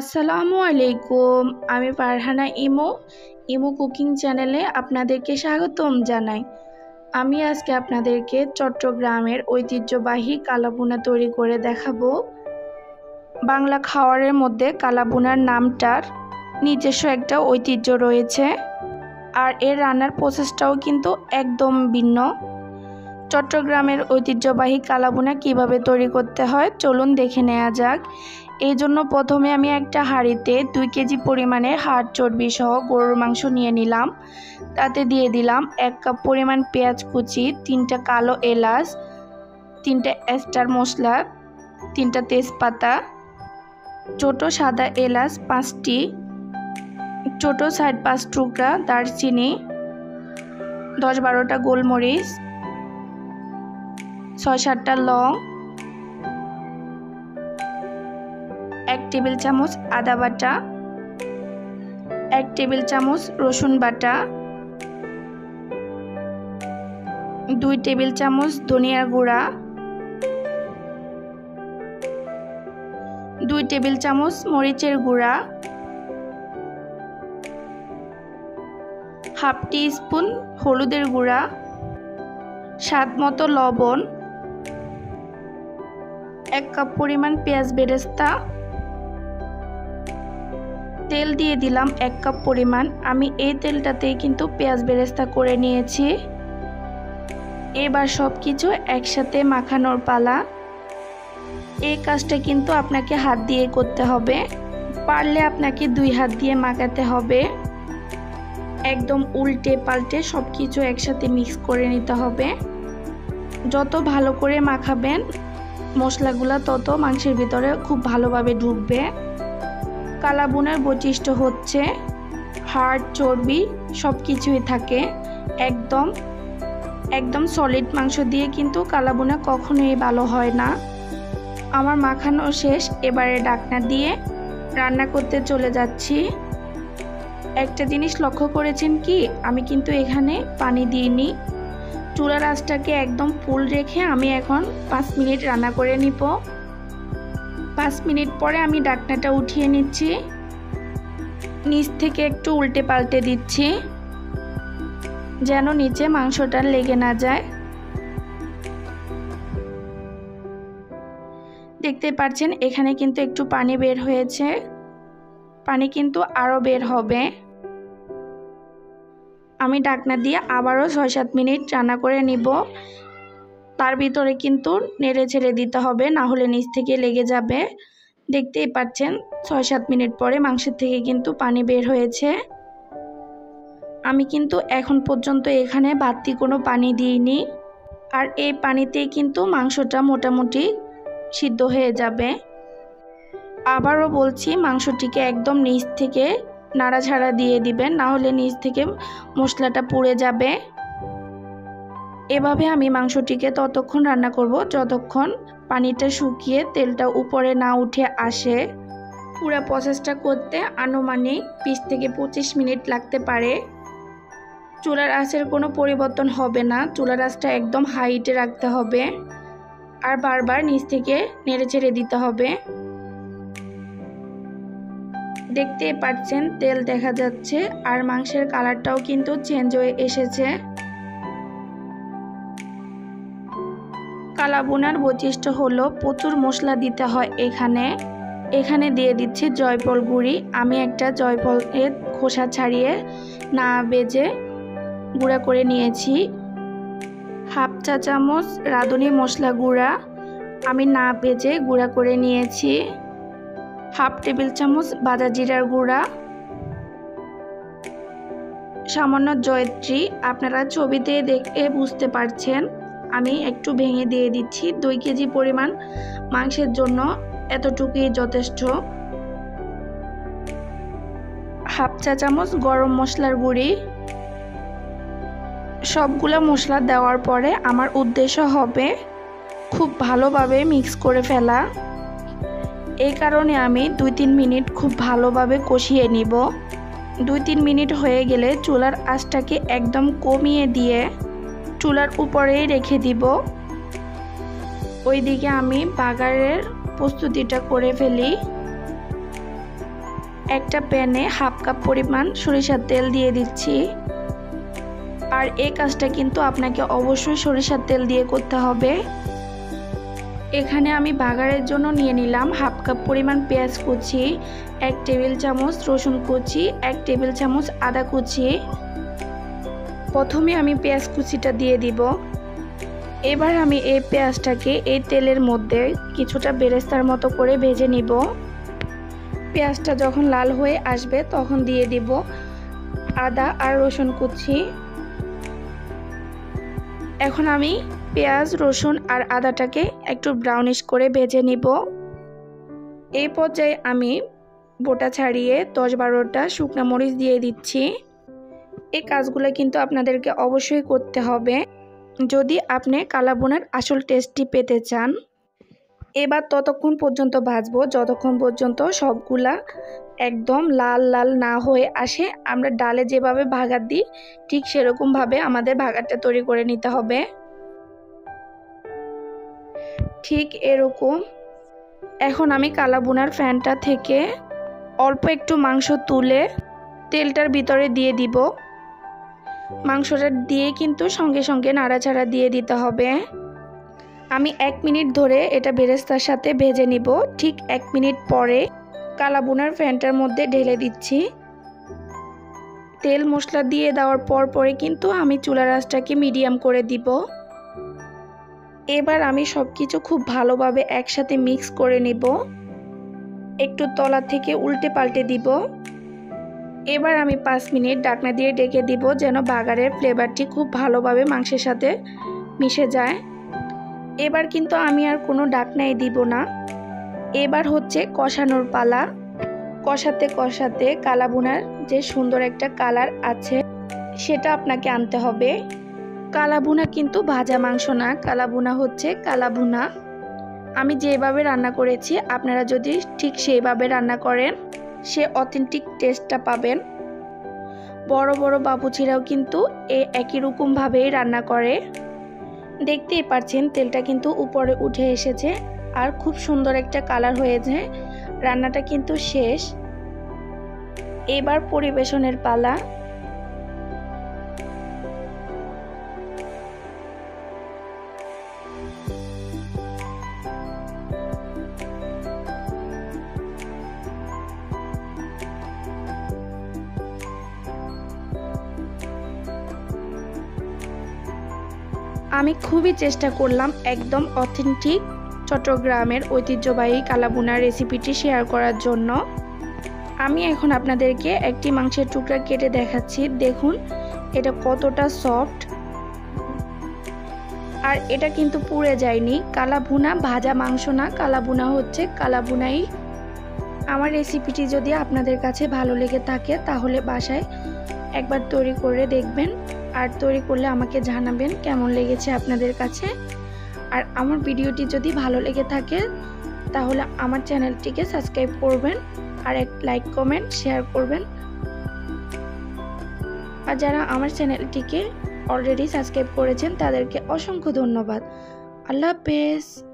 আসসালামুয়ালাইকুম আমি পারহানা ইমু ইমু কুকিং চ্যানেলে আপনাদেরকে স্বাগতম জানাই। আমি আজকে আপনাদেরকে চট্টগ্রামের ঐতিহ্যবাহী কালা ভুনা তৈরি করে দেখাবো। বাংলা খাবারের মধ্যে কালা ভুনার নামটার নিজস্ব একটা ঐতিহ্য রয়েছে, আর এর রান্নার প্রসেসটাও কিন্তু একদম ভিন্ন। চট্টগ্রামের ঐতিহ্যবাহী কালা ভুনা কীভাবে তৈরি করতে হয় চলুন দেখে নেওয়া যাক। এই জন্য প্রথমে আমি একটা হাঁড়িতে 2 কেজি পরিমাণে হাড় চর্বি সহ গরুর মাংস নিয়ে নিলাম। তাতে দিয়ে দিলাম 1 কাপ পরিমাণ পেঁয়াজ কুচি, 3টা কালো এলাচ, 3টা স্টার মশলা, 3টা তেজপাতা, ছোট সাদা এলাচ 5টি, ছোট সাইড 5 টুকরা দারচিনি, 10-12টা গোলমরিচ, 6-7টা লং, 1 টেবিল চামচ আদা বাটা, 1 টেবিল চামচ রসুন বাটা, 2 টেবিল চামচ ধনিয়ার গুঁড়া, 2 টেবিল চামচ মরিচের গুঁড়া, 1/2 টি স্পুন হলুদের গুঁড়া, স্বাদমতো লবণ, 1 কাপ পরিমাণ পেঁয়াজ বেরেস্তা। তেল দিয়ে দিলাম 1 কাপ পরিমাণ। আমি এই তেলটাতেই কিন্তু পেঁয়াজ বেরেস্তা করে নিয়েছি। এবার সব কিছু একসাথে মাখানোর পালা। এই কাজটা কিন্তু আপনাকে হাত দিয়ে করতে হবে, পারলে আপনাকে 2 হাত দিয়ে মাখাতে হবে। একদম উল্টে পাল্টে সব কিছু একসাথে মিক্স করে নিতে হবে। যত ভালো করে মাখাবেন মশলাগুলো তত মাংসের ভিতরে খুব ভালোভাবে ঢুকবে। কালা ভুনার বৈশিষ্ট্য হচ্ছে হাড় চর্বি সব কিছুই থাকে, একদম একদম সলিড মাংস দিয়ে কিন্তু কালা ভুনা কখনোই ভালো হয় না। আমার মাখানো শেষ, এবারে ঢাকনা দিয়ে রান্না করতে চলে যাচ্ছি। একটা জিনিস লক্ষ্য করেছেন কি, আমি কিন্তু এখানে পানি দিইনি। চুলার আঁচটাকে একদম ফুল রেখে আমি এখন 5 মিনিট রান্না করে নিব। 5 মিনিট পরে আমি ঢাকনাটা উঠিয়ে নিচ্ছি, নিচ থেকে একটু উল্টে পাল্টে দিচ্ছি যেন নিচে মাংসটা লেগে না যায়। দেখতে পাচ্ছেন এখানে কিন্তু একটু পানি বের হয়েছে, পানি কিন্তু আরও বের হবে। আমি ঢাকনা দিয়ে আবারও 6-7 মিনিট রান্না করে নিব। তার ভিতরে কিন্তু নেড়ে ছেড়ে দিতে হবে, না হলে নিচ থেকে লেগে যাবে। দেখতেই পাচ্ছেন 6-7 মিনিট পরে মাংসের থেকে কিন্তু পানি বের হয়েছে। আমি কিন্তু এখন পর্যন্ত এখানে বাড়তি কোনো পানি দিইনি, আর এই পানিতেই কিন্তু মাংসটা মোটামুটি সিদ্ধ হয়ে যাবে। আবারও বলছি, মাংসটিকে একদম নিচ থেকে নাড়াঝাড়া দিয়ে দিবেন, না হলে নিচ থেকে মশলাটা পুড়ে যাবে। এভাবে আমি মাংসটিকে ততক্ষণ রান্না করব যতক্ষণ পানিটা শুকিয়ে তেলটা উপরে না উঠে আসে। পুরো প্রসেসটা করতে আনুমানিক 20 থেকে 25 মিনিট লাগতে পারে। চুলার আঁচের কোনো পরিবর্তন হবে না, চুলার আঁচটা একদম হাইটে রাখতে হবে, আর বারবার নিচ থেকে নেড়ে ছেড়ে দিতে হবে। দেখতে পাচ্ছেন তেল দেখা যাচ্ছে, আর মাংসের কালারটাও কিন্তু চেঞ্জ হয়ে এসেছে। কালা ভুনার বৈশিষ্ট্য হলো প্রচুর মশলা দিতে হয়। এখানে দিয়ে দিচ্ছি জয়ফল গুঁড়ি। আমি একটা জয়ফলের খোসা ছাড়িয়ে না বেজে গুঁড়া করে নিয়েছি। 1/2 চা চামচ রাঁধুনি মশলা গুঁড়া, আমি না বেজে গুঁড়া করে নিয়েছি। 1/2 টেবিল চামচ ভাজা জিরার গুঁড়া, সামান্য জয়ত্রী। আপনারা ছবিতে দেখে বুঝতে পারছেন, আমি একটু ভেঙে দিয়ে দিচ্ছি। 2 কেজি পরিমাণ মাংসের জন্য এতটুকুই যথেষ্ট। 1/2 চা চামচ গরম মশলার গুঁড়ি। সবগুলো মশলা দেওয়ার পরে আমার উদ্দেশ্য হবে খুব ভালোভাবে মিক্স করে ফেলা। এই কারণে আমি 2-3 মিনিট খুব ভালোভাবে কষিয়ে নিব। 2-3 মিনিট হয়ে গেলে চুলার আঁচটাকে একদম কমিয়ে দিয়ে চুলার উপরেই রেখে দিব। ওইদিকে আমি বাগারের প্রস্তুতিটা করে ফেলি। एक पैने हाफ कप परिमाण सरिषार तेल दिए दिच्छी। और ये काजटा किन्तु आपनाके अवश्य सरिषार तेल दिए करते होबे। एखाने आमी बागारेर जोन्नो निये निलाम हाफ कप परिमाण पेंयाज कुचि, एक टेबिल चामच रसुन कुचि, एक टेबिल चामच आदा कुचि। प्रथमे आमी पेंयाज कुचिटा दिए दिब। एबार आमी ए पेंयाजटाके ए तेलेर मध्य किछुटा बेरेस्तार मतो करे भेजे निब। पेंयाजटा जखन लाल हये आसबे तखन दिए दिब आदा और रसुन कुचि। एखन आमी प्याज रसुन और आदाटाके एकटू ब्राउनिश करे भेजे निब। ए पर्याये आमी बोटा छाड़िए 10-12टा शुकना मरिच दिए दिच्छी। ए काजगुलो किन्तु आपनादेरके अवश्यई करते होबे यदि आपनि काला भुनार आसल टेस्टी पेते चान। एबार ततक्षण पर्यन्त भाजबो जतक्षण पर्यन्त सबगुला एकदम लाल लाल ना हये आसे। आमरा डाले जेभाबे भागा दिई ठीक सेरकम भावे आमादेर भागाटा तैरि करे निते होबे। ठीक एरकम एखन आमी काला भुनार फैनटा थेके अल्प एकटू मांस तुले तेलटार भितरे दिए दिब। मांसटा दिए किन्तु संगे संगे नाड़ाचाड़ा दिए दिते होबे। आमी 1 मिनिट धरे एटा बेरेस्तार साथे भेजे निब। ठीक 1 मिनिट परे काला भुनार फैनटार मध्य ढेले दिच्छी। तेल मशला दिए देওয়ার पर परे किन्तु आमी चुलार आँचटाके मिडियाम करे दिब। एबार आमी सबकिछु खूब भालोभाबे एकसाथे मिक्स करे निब। एकटू तला थेके उल्टे पाल्टे दिब। एबार आमी 5 मिनिट ढाकना दिए ढेके दिब जेन बागारेर फ्लेवरटी खूब भालोभाबे मांसेर साथे मिशे जाय। एबार किन्तु आमी आर कोनो ढाकनाई दिब ना। एबार होच्छे कषानोर पाला। कषाते कषाते काला भुनार जे सुंदर एकटा कालार आछे सेटा आपनाके आनते होबे। काला भुना किन्तु भाजा मांस ना, काला भुना होच्छे काला भुना। आमी जेभाबे रान्ना करेछि आपनारा यदि ठीक सेइभाबे रान्ना करेन से अथेंटिक टेस्टटा पाबेन। बड़ बड़ बाबुचिराओ किन्तु एकई रकम भाबेई रान्ना करे। देखतेई पाच्छेन तेलटा किन्तु उपरे उठे एसेछे आर खूब सुंदर एकटा कालार हयेछे। रान्नाटा किन्तु शेष। एबार परिवेशनेर पाला। आमी खूबी चेष्टा करलाम एकदम अथेंटिक चट्टग्रामेर ऐतिह्यबाही काला भुना रेसिपिटी शेयर करार जोन्नो। आमी एखन आपनादेरके एकटी मांसेर टुकड़ा केटे देखाच्छि। देखुन एटा कतटा सफ्ट और एटा किन्तु पुड़े जायनि। काला भुना भाजा मांस ना, काला भुना होच्छे काला भुनाई। आमार रेसिपिटी यदि आपनादेर काछे भालो लेगे थाके ताहले बासाय एकबार तैरि करे देखबेन। और तैरि करले आमाके जानाबेन केमन लेगेछे आपनादेर काछे। और आमार भिडियोटी जदि भालो लेगे थाके ताहले आमार चैनलटिके सबस्क्राइब करबेन और एक लाइक कमेंट शेयर करबेन। और जारा आमार चैनलटिके अलरेडी सबस्क्राइब करेछेन तादेरके असंख्य धन्यवाद। आल्लाह हाफेज।